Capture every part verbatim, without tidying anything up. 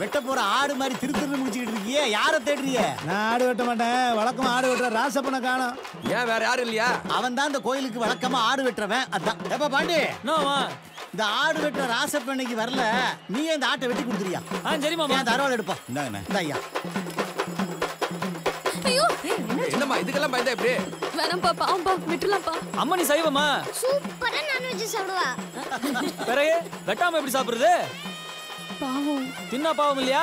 வெட்ட போற ஆடு மாதிரி திருத்திருந்து முடிச்சுக்கிட்டு இருக்கியே, யார தேடுறியே? நான் ஆடு வெட்ட மாட்டேன், வழக்கமா ஆடு வெட்டுற ராசப்பனை காணோம். ஏன் வேற யாரும் இல்லையா? அவன் தான் இந்த கோயிலுக்கு வழக்கமா ஆடு வெட்டுறவன். அதான் எப்ப பாண்டி இந்த ஆடு வெட்டுற ராசப்பண்ணைக்கு வரல, நீ இந்த ஆட்டை வெட்டி கொடுத்துறியா? சரிம்மா தரவாள் எடுப்பா. இந்த ஐயா என்னம்மா இதுக்கெல்லாம் பயந்தா எப்படி? வேணாம்ப்பா, பாவம்பா, விட்டுலாம்ப்பா. அம்மா நீ சைவமா? சூப்பரா நான்வெஜ் சாப்பிடுவா. பிறகு வெட்டாம எப்படி சாப்பிடுறது? பாவம் தின்னா பாவம் இல்லையா?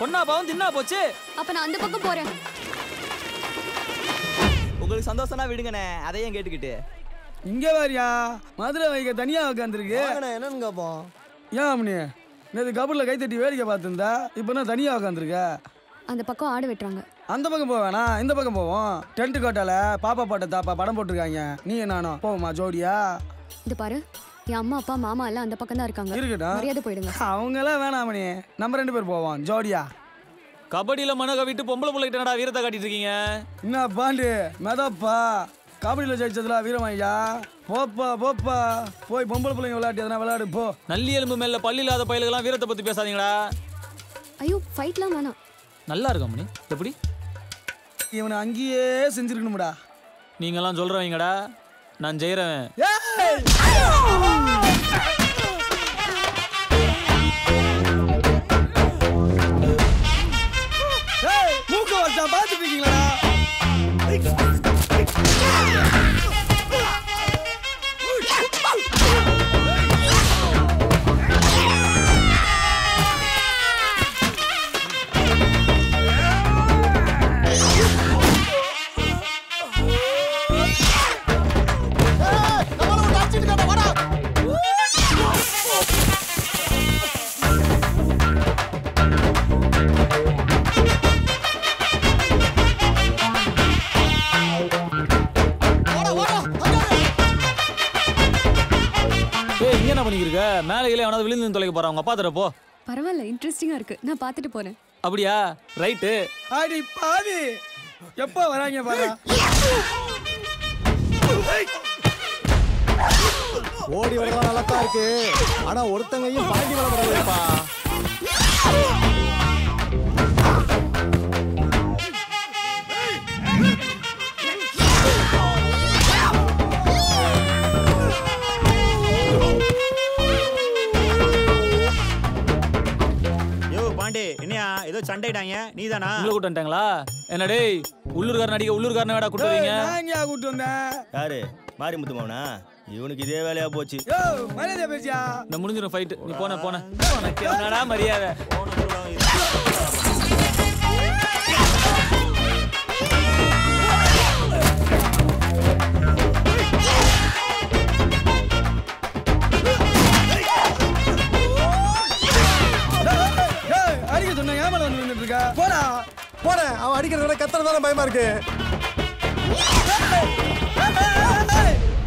கொன்னா பாவம் தின்னா போச்சு. அப்ப நான் அந்த பக்கம் போறேன். உங்களுக்கு சந்தோஷமா விடுங்கண்ணே, அதையும் கேட்டுக்கிட்டு இங்க வாரியா மதுரை வைக்க தனியா உட்காந்துருக்கு. என்னன்னு கேப்போம். ஏன் அம்மனி நேற்று கபூர்ல கைத்தட்டி வேடிக்கை பார்த்துருந்தா, இப்ப நான் தனியா உட்காந்துருக்க? அந்த பக்கம் ஆடு வெட்டுறாங்க. அந்த பக்கம் போவேனா? இந்த பக்கம் போவோம். டென்ட் கோட்டால பாப்பா பாட்ட தாப்பா படம் போட்டிருக்காங்க, நீ நானும் போவோமா ஜோடியா? இது பாரு, என் அம்மா அப்பா மாமா எல்லாம் அந்த பக்கம் தான் இருக்காங்க. இருக்கட்டும், மரியாதை போயிடுங்க. அவங்க எல்லாம் வேணாம், நீ நம்ம ரெண்டு பேர் போவோம் ஜோடியா. கபடியில மனக விட்டு பொம்பளை பிள்ளைகிட்டா வீரத்தை காட்டிட்டு இருக்கீங்க. என்ன பாண்டு மதப்பா, கபடியில ஜெயிச்சதுல வீரமாயா? போப்பா போப்பா, போய் பொம்பளை பிள்ளைங்க விளையாட்டு எதனா விளையாடு போ. நல்லி எலும்பு மேல பல்லு இல்லாத பயில்கள்லாம் வீரத்தை பத்தி பேசாதீங்களா. ஐயோ ஃபைட்லாம் வேணாம். நல்லா இருக்கும் அம்மனி. எப்படி இவனை அங்கேயே செஞ்சிருக்கணும்டா. நீங்கெல்லாம் சொல்றவங்கடா, நான் ஜெயிறேன். மேலையில அவனாவது விழுந்து தொலைக்க போறான். உங்க அப்பா தர போ. பரவாயில்ல, இன்ட்ரெஸ்டிங்கா இருக்கு, நான் பாத்துட்டு போறேன். அப்படியா? ரைட்டு. ஆடி பாவி, எப்ப வராங்க பாரு. ஓடி வரலாம் நல்லா இருக்கு, ஆனா ஒருத்தங்கையும் பாண்டி வர முடியலப்பா. சண்டைட்டாங்க, நீ தானா உள்ள கூட்டு வந்துட்டாங்களா? என்ன டேய், உள்ளூர்காரன் அடிக்க உள்ளூர்காரன் வேடா கூட்டு வரீங்க? நான் ஏன் கூட்டு வந்தேன்? யாரு மாரிமுத்து மாவனா? இவனுக்கு இதே வேலையா போச்சு. ஏய் மரியாதை பேசியா, நான் முடிஞ்சிரும் ஃபைட், நீ போனே போனே. உனக்கு என்னடா மரியாதை? போடா போட, அவன் அடிக்கிறத கத்தனதான பயமா இருக்கு.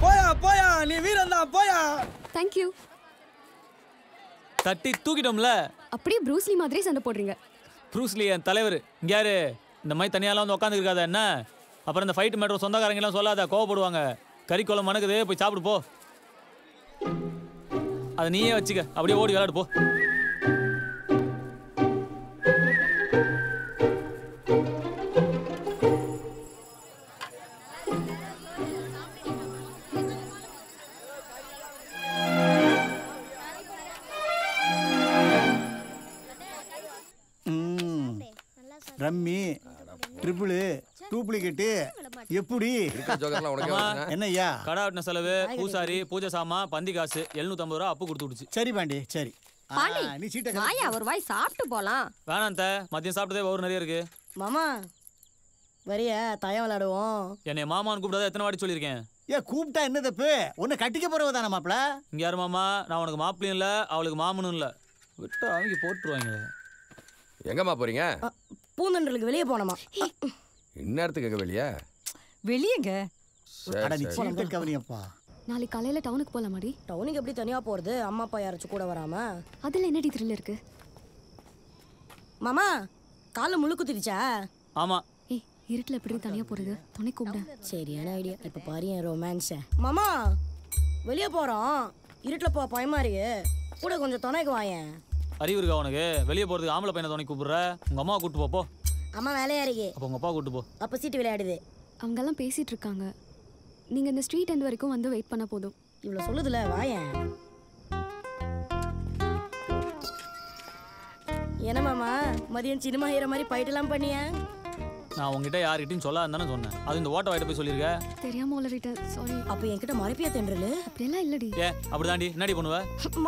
போயா போயா, நீ வீரன் தான் போயா. Thank you. தட்டி தூக்கிட்டோம்ல. அப்படியே ப்ரூஸ்லி மாதிரி சண்டை போடுறீங்க. ப்ரூஸ்லி என் தலைவர். இங்க யாரு இந்த மாதிரி தனியாலாம் வந்து உட்காந்து இருக்காத என்ன? அப்புறம் இந்த ஃபைட் மேட்டர் சொந்தக்காரங்க எல்லாம் சொல்லாத, கோவப்படுவாங்க. கறிக்கோளம் மணக்குது, போய் சாப்பிடு போ. அதை நீயே வச்சுக்க, அப்படியே ஓடி விளையாடு போ. ரம்மி, ட்ரிபிள், டூப்ளிகேட் எப்படி என்னய்யா? கடை வெட்டின செலவு, பூசாரி, பூஜை சாமான், பந்தி காசு எழுநூத்தம்பது ரூபா அப்பு கொடுத்து விடுச்சு. சரி பாண்டி, சரி பாண்டி வாயா, ஒரு வாய் சாப்பிட்டு போலாம். வேணாம் தா, மதியம் சாப்பிட்டதே ஒரு நிறைய இருக்கு. மாமா வரியா, தயம் விளையாடுவோம். என்னை மாமான்னு கூப்பிடாத எத்தனை வாட்டி சொல்லியிருக்கேன். ஏ கூப்பிட்டா என்ன தப்பு? உன்னை கட்டிக்க போறவதான மாப்பிள. இங்க யாரு மாமா? நான் உனக்கு மாப்பிளையும் இல்லை, அவளுக்கு மாமனும் இல்லை. விட்டு அவங்க போட்டுருவாங்க. எங்கம்மா போறீங்க? பூந்தொண்டலுக்கு வெளியே போனோமா? இந்நேரத்துக்கு எங்க வெளியே? வெளியேங்க. நாளைக்கு காலையில டவுனுக்கு போலாம். மாதிரி டவுனுக்கு எப்படி தனியா போறது? அம்மா அப்பா யாராச்சும் கூட வராம? அதுல என்னடி த்ரில் இருக்கு? மாமா காலை முழுக்குத்திடுச்சா? ஆமா. ஏய் இருட்டுல எப்படி தனியா போறது? துணை கூப்பிட. சரியான ஐடியா. இப்ப பாரு ரொமான்ஸ். மாமா வெளியே போறோம், இருட்டுல போ பயமா இருக்கு, கூட கொஞ்சம் துணைக்கு வாயேன். அறிவு இருக்கா உனக்கு? வெளியே போறதுக்கு ஆம்பளை பையனை துணை கூப்பிடுற. உங்க அம்மாவை கூப்பிட்டு போப்போ. அம்மா வேலையா இருக்கு. அப்போ உங்க அப்பா கூப்பிட்டு போ. அப்போ சீட்டு விளையாடுது. அவங்கெல்லாம் பேசிட்டு இருக்காங்க. நீங்க இந்த ஸ்ட்ரீட் எண்ட் வரைக்கும் வந்து வெயிட் பண்ண போதும். இவ்வளவு சொல்லுதுல வாயா. என்ன மாமா மதியம் சினிமா ஹீரோ மாதிரி பைட்டெல்லாம் பண்ணியா? நான் உங்ககிட்ட யார்கிட்டையும் சொல்லாதானே சொன்னேன். அது இந்த ஓட்ட வாயிட்ட போய் சொல்லியிருக்கேன். தெரியாம உளறிட்ட சாரி. அப்போ என்கிட்ட மறைப்பியா தென்றல? அப்படிலாம் இல்லடி. ஏ அப்படிதாண்டி. என்னடி பண்ணுவ?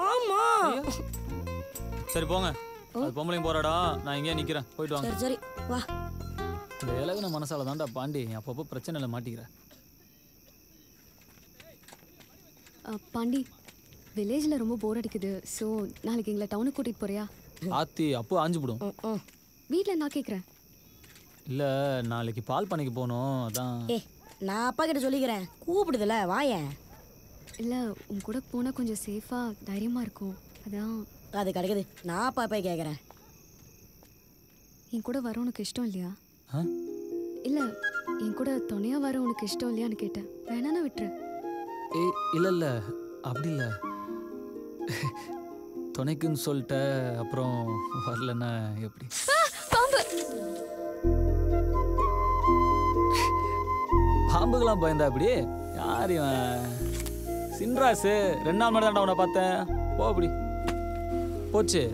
மாமா சரி போங்க. அது பொம்பளையும் போறாடா. நான் இங்கே நிக்கிறேன். போயிட்டு வாங்க. சரி சரி வா. வேலகன மனசால தான்டா பாண்டி அப்பப்போ பிரச்சனையில மாட்டிக்கிறேன். பாண்டி வில்லேஜில் ரொம்ப போர் அடிக்குது. ஸோ நாளைக்கு எங்களை டவுனுக்கு கூட்டிகிட்டு போறியா? ஆத்தி அப்போ ஆஞ்சு போடும். வீட்டில் நான் கேட்குறேன். இல்லை நாளைக்கு பால் பண்ணைக்கு போகணும். அதான் ஏ நான் அப்பா கிட்ட சொல்லிக்கிறேன். கூப்பிடுதுல வாயேன். இல்லை உங்க கூட போனால் கொஞ்சம் சேஃபாக தைரியமாக இருக்கும். அதான் அது கிடைக்குது. நான் அப்பா போய் கேட்குறேன். என் கூட வர உனக்கு இஷ்டம் இல்லையா? இல்லை என் கூட துணையாக வர உனக்கு இஷ்டம் இல்லையான்னு கேட்டேன். வேணானா விட்டுரு. ஏ இல்லை இல்லை அப்படி இல்லை. துணைக்குன்னு சொல்லிட்ட அப்புறம் வரலன்னா எப்படி? பாம்பு பாம்புக்கெல்லாம் பயந்தா அப்படி யார் இவன்? சின்ராசு ரெண்டு நாள் மட்டும் தாண்டா உன்னை பார்த்தேன். போ அப்படி போச்சு.